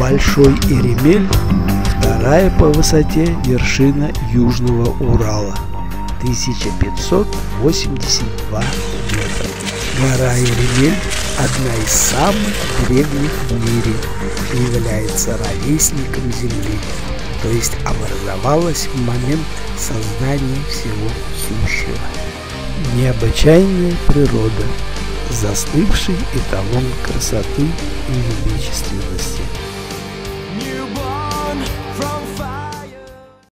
Большой Иремель – вторая по высоте вершина Южного Урала, 1582 метра. Гора Иремель – одна из самых древних в мире и является ровесником Земли, то есть образовалась в момент создания всего сущего. Необычайная природа – застывший эталон красоты и величественности.